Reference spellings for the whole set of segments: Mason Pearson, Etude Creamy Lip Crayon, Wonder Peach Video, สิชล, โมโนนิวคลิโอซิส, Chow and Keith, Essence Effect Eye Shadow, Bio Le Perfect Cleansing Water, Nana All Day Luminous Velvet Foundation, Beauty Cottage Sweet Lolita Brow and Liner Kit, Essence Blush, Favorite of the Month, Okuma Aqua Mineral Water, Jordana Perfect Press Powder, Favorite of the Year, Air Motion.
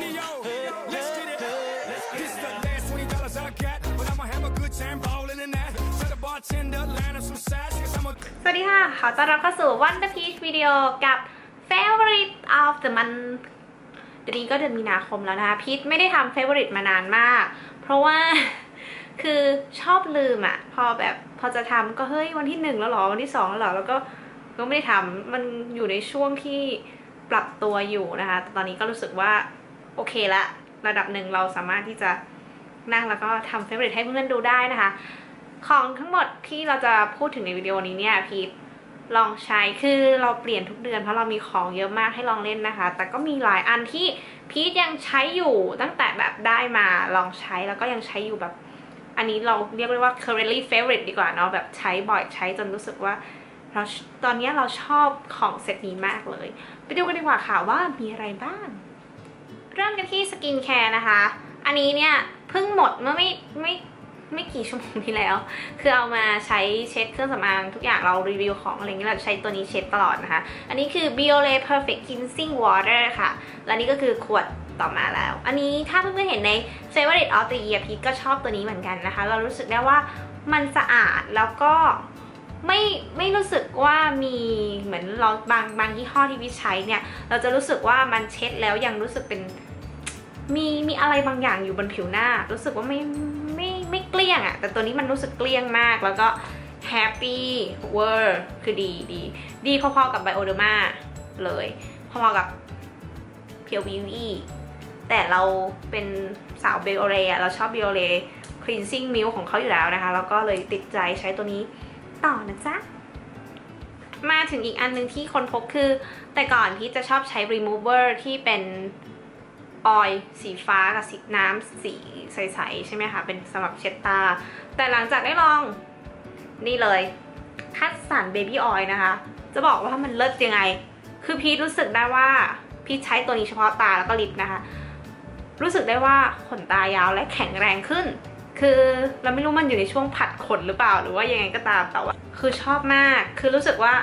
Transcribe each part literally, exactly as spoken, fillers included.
Neo, let's get it. This the last twenty dollars I got, but I'ma have a good time ballin' in that. Tell the bartender, line up some sides, 'cause I'm a. สวัสดีค่ะ ขอต้อนรับเข้าสู่ Wonder Peach Video กับ Favorite of the Month เดือนนี้ก็เดือนมีนาคมแล้วนะคะ พีชไม่ได้ทำ Favorite มานานมากเพราะว่าคือชอบลืมอะพอแบบพอจะทำก็เฮ้ยวันที่หนึ่งแล้วหรอวันที่สองแล้วหรอแล้วก็ก็ไม่ได้ทำมันอยู่ในช่วงที่ปรับตัวอยู่นะคะตอนนี้ก็รู้สึกว่าโอเคละระดับหนึ่งเราสามารถที่จะนั่งแล้วก็ทำเฟเวอร์ริทให้เพื่อนๆดูได้นะคะของทั้งหมดที่เราจะพูดถึงในวิดีโอนี้เนี่ยพีทลองใช้คือเราเปลี่ยนทุกเดือนเพราะเรามีของเยอะมากให้ลองเล่นนะคะแต่ก็มีหลายอันที่พีทยังใช้อยู่ตั้งแต่แบบได้มาลองใช้แล้วก็ยังใช้อยู่แบบอันนี้เราเรียกว่า currently favorite ดีกว่าเนาะแบบใช้บ่อยใช้จนรู้สึกว่าเราตอนนี้เราชอบของเซตนี้มากเลยไปดูกันดีกว่าค่ะว่ามีอะไรบ้างเริ่มกันที่สกินแคร์นะคะอันนี้เนี่ยเพิ่งหมดเมื่อไม่ไม่ไม่กี่ชั่วโมงที่แล้วคือเอามาใช้เช็ดเครื่องสำอางทุกอย่างเรารีวิวของอะไรเงี้ยเราใช้ตัวนี้เช็ดตลอดนะคะอันนี้คือ Bio Le Perfect Cleansing Water ค่ะและนี่ก็คือขวดต่อมาแล้วอันนี้ถ้าเพื่อนๆเห็นใน Favorite of the Year พีก็ชอบตัวนี้เหมือนกันนะคะเรารู้สึกได้ว่ามันสะอาดแล้วก็ไม่ไม่รู้สึกว่ามีเหมือนเราบางบางยี่ห้อที่วิใช้เนี่ยเราจะรู้สึกว่ามันเช็ดแล้วยังรู้สึกเป็นมีมีอะไรบางอย่างอยู่บนผิวหน้ารู้สึกว่าไม่ไม่ไม่เกลี้ยงอะแต่ตัวนี้มันรู้สึกเกลี้ยงมากแล้วก็แฮปปี้เวอร์คือดีดีดีพอๆกับไบโอเดอร์มาเลยพอๆกับเพียวบิวตี้แต่เราเป็นสาวเบโอเรอะเราชอบเบโอเรคลีนซิ่งมิลของเขาอยู่แล้วนะคะแล้วก็เลยติดใจใช้ตัวนี้ต่อนะจ๊ะมาถึงอีกอันนึงที่คนพบคือแต่ก่อนพี่จะชอบใช้ remover ที่เป็นออยล์สีฟ้ากับสีน้ำสีใสๆใช่ไหมคะเป็นสำหรับเช็ดตาแต่หลังจากได้ลองนี่เลยคัดสรร baby oil นะคะจะบอกว่ามันเลิศยังไงคือพี่รู้สึกได้ว่าพี่ใช้ตัวนี้เฉพาะตาแล้วก็ลิปนะคะรู้สึกได้ว่าขนตายาวและแข็งแรงขึ้นคือเราไม่รู้มันอยู่ในช่วงผัดขนหรือเปล่าหรือว่ายังไงก็ตามแต่ว่าคือชอบมากคือรู้สึกว่า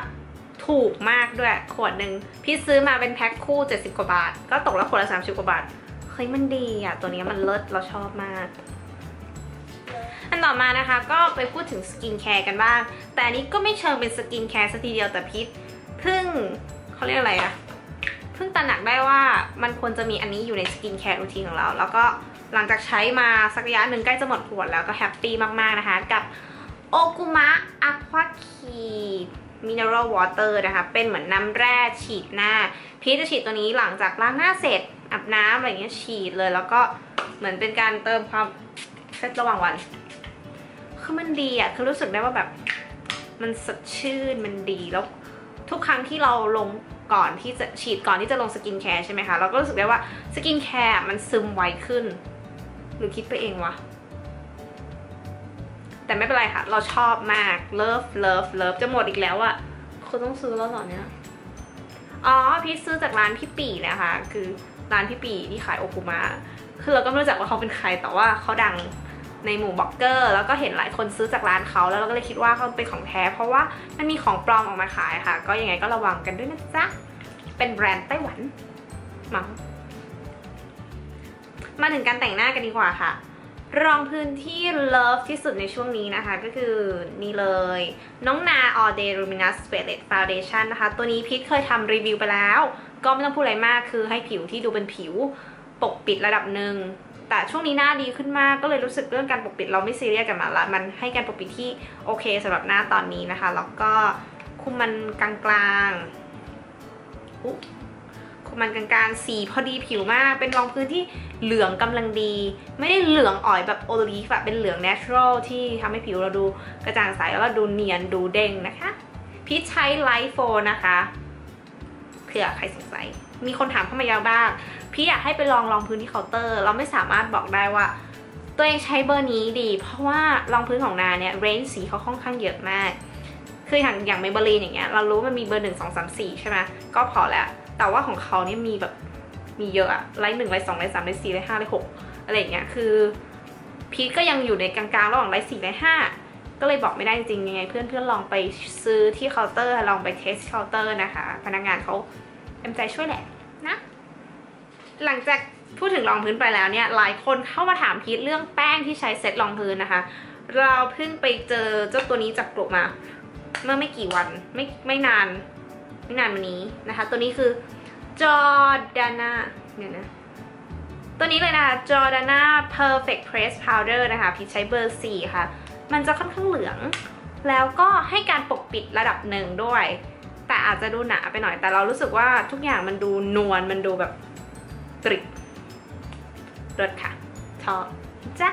ถูกมากด้วยขวดหนึ่งพี่ซื้อมาเป็นแพ็คคู่เจ็ดสิบกว่าบาทก็ตกแล้วขวดละสามสิบกว่าบาทเฮ้ยมันดีอ่ะตัวนี้มันเลิศเราชอบมากอันต่อมานะคะก็ไปพูดถึงสกินแคร์กันบ้างแต่อันนี้ก็ไม่เชิงเป็นสกินแคร์ซะทีเดียวแต่พีทเพิ่งเขาเรียกอะไรอะเพิ่งตระหนักได้ว่ามันควรจะมีอันนี้อยู่ในสกินแคร์รูทีนของเราแล้วก็หลังจากใช้มาสักระยะหนึ่งใกล้จะหมดขวดแล้วก็แฮปปี้มากๆนะคะกับโอกุมะอะควาคีมิเนอรัลวอเตอร์นะคะเป็นเหมือนน้ำแร่ฉีดหน้าพีจะฉีดตัวนี้หลังจากล้างหน้าเสร็จอาบน้ำอะไรอย่างเงี้ยฉีดเลยแล้วก็เหมือนเป็นการเติมความเฟรชระหว่างวันคือมันดีอ่ะคือรู้สึกได้ว่าแบบมันสดชื่นมันดีแล้วทุกครั้งที่เราลงก่อนที่จะฉีดก่อนที่จะลงสกินแคร์ใช่ไหมคะเราก็รู้สึกได้ว่าสกินแคร์มันซึมไวขึ้นหรือคิดไปเองวะแต่ไม่เป็นไรค่ะเราชอบมากเลิฟเลิฟเลิฟจะหมดอีกแล้วอะคุณต้องซื้อแล้วเหรอเนี่ยอ๋อพี่ซื้อจากร้านพี่ปี่นะคะคือร้านพี่ปี่ที่ขายโอคุมะคือเราก็ไม่รู้จักว่าเขาเป็นใครแต่ว่าเขาดังในหมู่บล็อกเกอร์แล้วก็เห็นหลายคนซื้อจากร้านเขาแล้วเราก็เลยคิดว่าเขาเป็นของแท้เพราะว่ามันมีของปลอมออกมาขายค่ะก็ยังไงก็ระวังกันด้วยนะจ๊ะเป็นแบรนด์ไต้หวันมั้งมาถึงการแต่งหน้ากันดีกว่าค่ะรองพื้นที่เลิฟที่สุดในช่วงนี้นะคะก็คือนี่เลยน้องนา all day luminous velvet foundation นะคะตัวนี้พีทเคยทำรีวิวไปแล้วก็ไม่ต้องพูดอะไรมากคือให้ผิวที่ดูเป็นผิวปกปิดระดับหนึ่งแต่ช่วงนี้หน้าดีขึ้นมากก็เลยรู้สึกเรื่องการปกปิดเราไม่ซีเรียสกันมาละมันให้การปกปิดที่โอเคสำหรับหน้าตอนนี้นะคะแล้วก็คุมมันกลางๆอุ๊คุมมันกลางๆสีพอดีผิวมากเป็นรองพื้นที่เหลืองกำลังดีไม่ได้เหลืองอ่อยแบบโอลีฟแบบเป็นเหลืองเนเชอรัลที่ทำให้ผิวเราดูกระจ่างใสแล้วเราดูเนียนดูเด้งนะคะพี่ใช้ไลท์โฟนนะคะเผื่อใครสงสัยมีคนถามเข้ามาเยอะมากพี่อยากให้ไปลองรองพื้นที่เคาน์เตอร์เราไม่สามารถบอกได้ว่าตัวเองใช้เบอร์นี้ดีเพราะว่ารองพื้นของนาเนี่ยเรนจ์สีเขาค่อนข้างเยอะมากคืออย่างอย่างเมเบอร์ลีนอย่างเงี้ยเรารู้มันมีเบอร์หนึ่งสองสามสี่ใช่ไหมก็พอแล้วแต่ว่าของเขาเนี่ยมีแบบมีเยอะอะไลท์หนึ่งไลท์สองไลท์สามไลท์สี่ไลท์ห้าไลท์หกอะไรอย่างเงี้ยคือพีทก็ยังอยู่ในกลางๆระหว่างไลท์สี่ไลท์ห้าก็เลยบอกไม่ได้จริงยังไงเพื่อนๆลองไปซื้อที่เคาน์เตอร์ลองไปเทสเคาน์เตอร์นะคะพนักงานเขาเต็มใจช่วยแหละนะหลังจาก พูดถึงรองพื้นไปแล้วเนี่ยหลายคนเข้ามาถามพีทเรื่องแป้งที่ใช้เซตรองพื้นนะคะเราเพิ่งไปเจอเจ้าตัวนี้จากกลุ่มมาเมื่อไม่กี่วันไม่ไม่นานไม่นานมานี้นะคะตัวนี้คือจอร์ดาน่าเนี่ยนะตัวนี้เลยนะคะจอร์ดาน่า perfect press powder นะคะพีทใช้เบอร์สี่ค่ะมันจะค่อนข้างเหลืองแล้วก็ให้การปกปิดระดับหนึ่งด้วยแต่อาจจะดูหนาไปหน่อยแต่เรารู้สึกว่าทุกอย่างมันดูนวลมันดูแบบตริกรสค่ะชอบจ๊ะ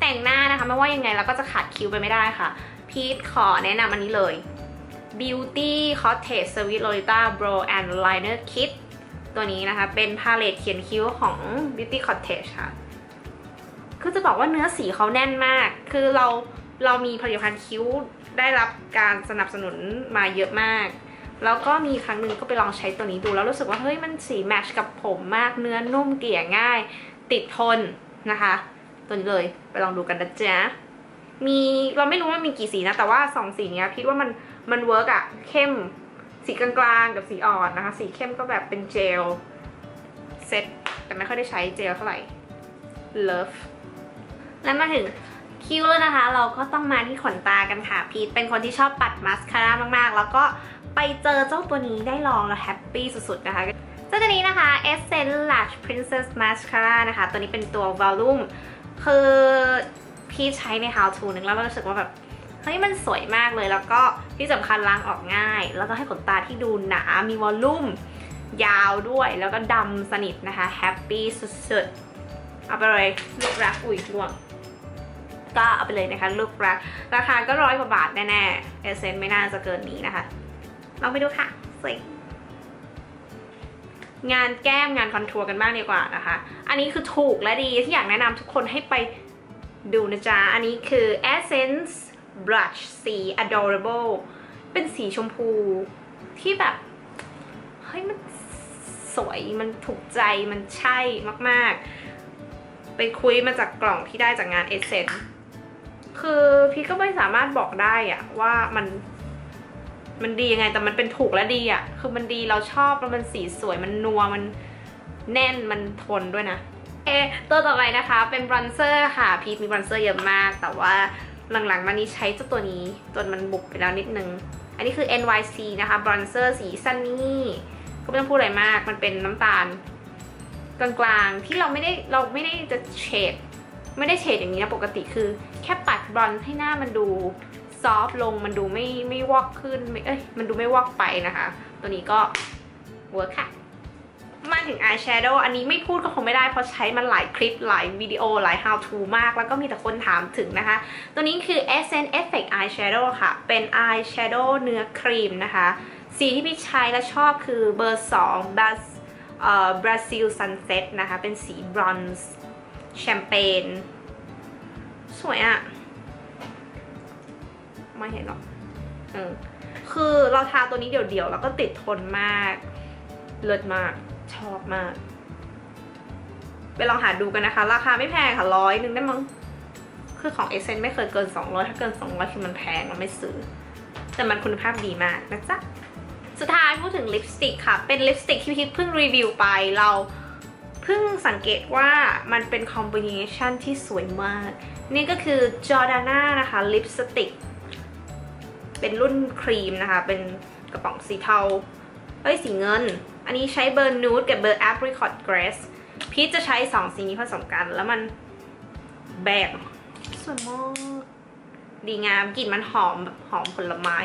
แต่งหน้านะคะไม่ว่ายังไงเราก็จะขาดคิ้วไปไม่ได้ค่ะพีทขอแนะนำอันนี้เลย Beauty Cottage Sweet Lolita Brow and Liner Kit ตัวนี้นะคะเป็นพาเลตเขียนคิ้วของ Beauty Cottage ค่ะคือจะบอกว่าเนื้อสีเขาแน่นมากคือเราเรามีผลิตภัณฑ์คิ้วได้รับการสนับสนุนมาเยอะมากแล้วก็มีครั้งหนึ่งก็ไปลองใช้ตัวนี้ดูแล้วรู้สึกว่าเฮ้ยมันสีแมทช์กับผมมากเนื้อนุ่มเกลี่ยง่ายติดทนนะคะตัวนี้เลยไปลองดูกันนะจ๊ะมีเราไม่รู้ว่ามีกี่สีนะแต่ว่าสองสีเนี้ยพี่ว่ามันมันเวิร์กอะเข้มสีกลางๆกับสีอ่อนนะคะสีเข้มก็แบบเป็นเจลเซ็ตแต่ไม่ค่อยได้ใช้เจลเท่าไหร่ Love แล้วมาถึงคิ้วแล้วนะคะเราก็ต้องมาที่ขนตากันค่ะพีทเป็นคนที่ชอบปัดมาสคาร่ามากๆแล้วก็ไปเจอเจ้าตัวนี้ได้ลองแล้วแฮปปี้สุดๆนะคะเจ้าตัวนี้นะคะ Essence Blush Princess Mascara นะคะตัวนี้เป็นตัว Volume คือพีทใช้ใน How To นึงแล้วรู้สึกว่าแบบเฮ้ยมันสวยมากเลยแล้วก็ที่สำคัญล้างออกง่ายแล้วก็ให้ขนตาที่ดูหนามี Volume ยาวด้วยแล้วก็ดำสนิทนะคะแฮปปี้สุดๆเอาไปเลยลูกรักอุ้ยล่วงก็เอาไปเลยนะคะลูกรักราคาก็ร้อยกว่าบาทแน่ๆเอเซนไม่น่าจะเกินนี้นะคะลองไปดูค่ะสวยงานแก้มงานคอนทัวร์กันบ้างดีกว่านะคะอันนี้คือถูกและดีที่อยากแนะนำทุกคนให้ไปดูนะจ๊ะอันนี้คือ Essence Blush สี Adorable เป็นสีชมพูที่แบบเฮ้ยมันสวยมันถูกใจมันใช่มากๆไปคุยมาจากกล่องที่ได้จากงาน Essenceคือพี่ก็ไม่สามารถบอกได้อะว่ามันมันดียังไงแต่มันเป็นถูกและดีอะคือมันดีเราชอบแล้วมันสีสวยมันนัวมันแน่นมันทนด้วยนะเอตัวต่อไปนะคะเป็นบรอนเซอร์ค่ะพีทมีบรอนเซอร์เยอะมากแต่ว่าหลังๆมานี้ใช้เจ้าตัวนี้ตัวมันบุกไปแล้วนิดนึงอันนี้คือ เอ็น วาย ซี นะคะบรอนเซอร์สีซันนี่ก็ไม่ต้องพูดอะไรมากมันเป็นน้ำตาลกลางๆที่เราไม่ได้เราไม่ได้จะเฉดไม่ได้เฉดอย่างนี้นะปกติคือแค่ปัดบรอนซ์ให้หน้ามันดูซอฟลงมันดูไม่ไม่วอกขึ้นเอ้ยมันดูไม่วอกไปนะคะตัวนี้ก็เวิร์คค่ะมาถึง Eye Shadow อันนี้ไม่พูดก็คงไม่ได้เพราะใช้มันหลายคลิปหลายวิดีโอหลาย How To มากแล้วก็มีแต่คนถามถึงนะคะตัวนี้คือ Essence Effect Eye Shadow ค่ะเป็น Eye Shadow เนื้อครีมนะคะสีที่พี่ใช้และชอบคือเบอร์สอง Bas เอ่อ Brazil Sunset นะคะเป็นสีบรอนซ์แชมเปญสวยอะไม่เห็นหรอกเออคือเราทาตัวนี้เดี่ยวๆแล้วก็ติดทนมากเลิศมากชอบมากไปลองหาดูกันนะคะราคาไม่แพงค่ะร้อยหนึ่งได้มั้งคือของ Essence ไม่เคยเกินสองร้อยถ้าเกินสองร้อยคือมันแพงมันไม่ซื้อแต่มันคุณภาพดีมากนะจ๊ะสุดท้ายพูดถึงลิปสติกค่ะเป็นลิปสติกที่พี่เพิ่งรีวิวไปเราเพิ่งสังเกตว่ามันเป็นคอมบิเนชันที่สวยมากนี่ก็คือ Jordana นะคะลิปสติกเป็นรุ่นครีมนะคะเป็นกระป๋องสีเทาเอ้ยสีเงินอันนี้ใช้เบอร์นูดกับเบอร์แอปริคอตเกรสพีทจะใช้สองสีนี้ผสมกันแล้วมันแบบสวยมากดีงามกลิ่นมันหอมแบบหอมผลไม้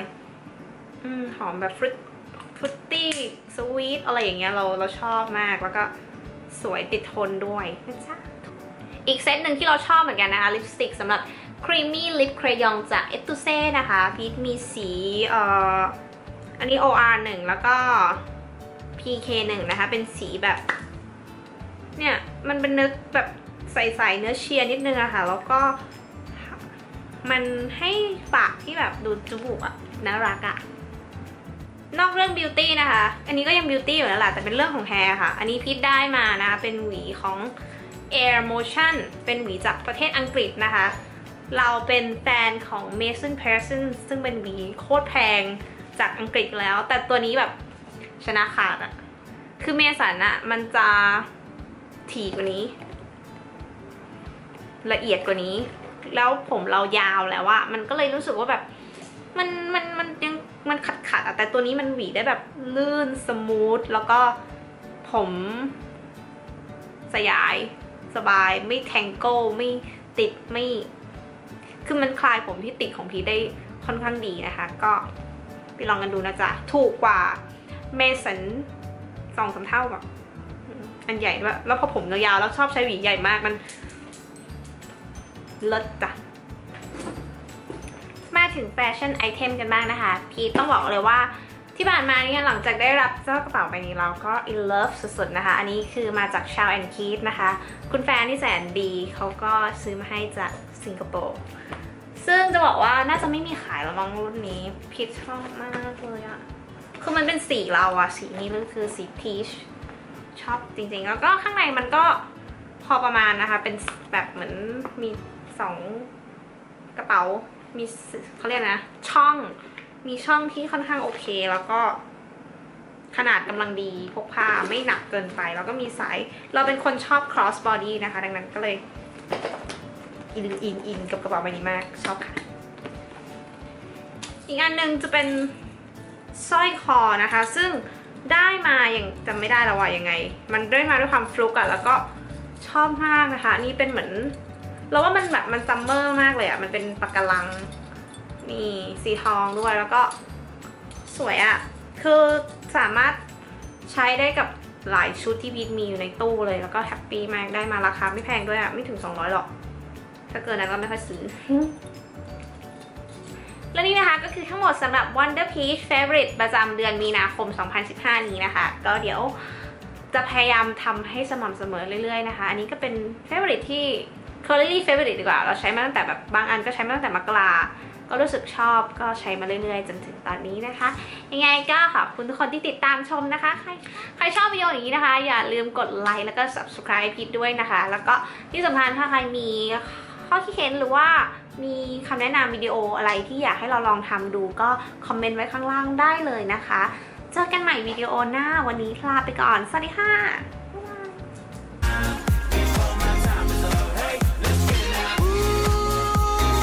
อืมหอมแบบฟรุตฟรุตตี้สวีทอะไรอย่างเงี้ยเราเราชอบมากแล้วก็สวยติดทนด้วยนะจ๊ะอีกเซตหนึ่งที่เราชอบเหมือนกันนะคะลิปสติกสำหรับCreamy Lip Crayon จาก Etude นะคะพีทมีสีเอ่ออันนี้ โอ อาร์ หนึ่ง แล้วก็ พี เค หนึ่ง นะคะเป็นสีแบบเนี่ยมันเป็นเนื้อแบบใสๆเนื้อเชียร์นิดนึงอะค่ะแล้วก็มันให้ปากที่แบบดูจุบุอะน่ารักอะนอกเรื่อง Beauty นะคะอันนี้ก็ยัง Beauty อยู่แล้วแหละแต่เป็นเรื่องของ Hair ค่ะอันนี้พีทได้มานะคะเป็นหวีของ Air Motion เป็นหวีจากประเทศอังกฤษนะคะเราเป็นแฟนของ Mason Pearson ซึ่งเป็นหวีโคตรแพงจากอังกฤษแล้วแต่ตัวนี้แบบชนะขาดอะคือเมสันอะมันจะ ถี่กว่านี้ละเอียดกว่านี้แล้วผมเรายาวแล้วว่ามันก็เลยรู้สึกว่าแบบมันมันมันยังมันขัดขัดแต่ตัวนี้มันหวีได้แบบลื่นสมูทแล้วก็ผมสยายสบายไม่แทงโก้ไม่ติดไม่คือมันคลายผมที่ติดของพีได้ค่อนข้างดีนะคะก็ไปลองกันดูนะจ๊ะถูกกว่า Mason สองสามเท่าแบบอันใหญ่ด้วยแล้วพอผมยาวๆแล้วชอบใช้หวีใหญ่มากมันเลิศจ้ะมาถึงแฟชั่นไอเทมกันบ้างนะคะพีต้องบอกเลยว่าที่ผ่านมาเนี่ยหลังจากได้รับเจ้ากระเป๋าใบนี้เราก็ in love สุดๆนะคะอันนี้คือมาจาก Chow แอนด์ Keith นะคะคุณแฟนที่แสนดีเขาก็ซื้อมาให้จากสิงคโปร์ซึ่งจะบอกว่าน่าจะไม่มีขายแล้วมั้งรุ่นนี้พีชอบมากเลยอะคือมันเป็นสีเราอะสีนี้มันคือสี peach ชอบจริงๆแล้วก็ข้างในมันก็พอประมาณนะคะเป็นแบบเหมือนมีสองกระเป๋ามีเขาเรียกนะช่องมีช่องที่ค่อนข้างโอเคแล้วก็ขนาดกำลังดีพกพาไม่หนักเกินไปแล้วก็มีสายเราเป็นคนชอบ cross body นะคะดังนั้นก็เลยอินอินอินกับกระเป๋าใบนี้มากชอบค่ะอีกอันหนึ่งจะเป็นสร้อยคอนะคะซึ่งได้มาอย่างจำไม่ได้แล้วว่ายังไงมันได้มาด้วยความฟลุกอะแล้วก็ชอบมากนะคะนี่เป็นเหมือนเราว่ามันแบบมันซัมเมอร์มากเลยอะมันเป็นปะการังนี่สีทองด้วยแล้วก็สวยอะคือสามารถใช้ได้กับหลายชุดที่พีทมีอยู่ในตู้เลยแล้วก็แฮปปี้มากได้มาราคาไม่แพงด้วยอะไม่ถึงสองร้อยหรอกถ้าเกินนั้นก็ไม่ค่อยซื้อและนี่นะคะก็คือทั้งหมดสำหรับ Wonder Peach Favorite ประจำเดือนมีนาคมสองพันสิบห้านี้นะคะก็เดี๋ยวจะพยายามทำให้สม่ำเสมอเรื่อยๆนะคะอันนี้ก็เป็น Favorite ที่ Currently Favorite ดีกว่าเราใช้มาตั้งแต่แบบบางอันก็ใช้มาตั้งแต่มกราก็รู้สึกชอบก็ใช้มาเรื่อยๆจนถึงตอนนี้นะคะยังไงก็ขอบคุณทุกคนที่ติดตามชมนะคะใครใครชอบวิดีโออย่างนี้นะคะอย่าลืมกดไลค์แล้วก็ Subscribe พีทด้วยนะคะแล้วก็ที่สำคัญถ้าใครมีข้อคิดเห็นหรือว่ามีคำแนะนำวิดีโออะไรที่อยากให้เราลองทำดูก็คอมเมนต์ไว้ข้างล่างได้เลยนะคะเจอกันใหม่วิดีโอหน้าวันนี้ลาไปก่อนสวัสดีค่ะ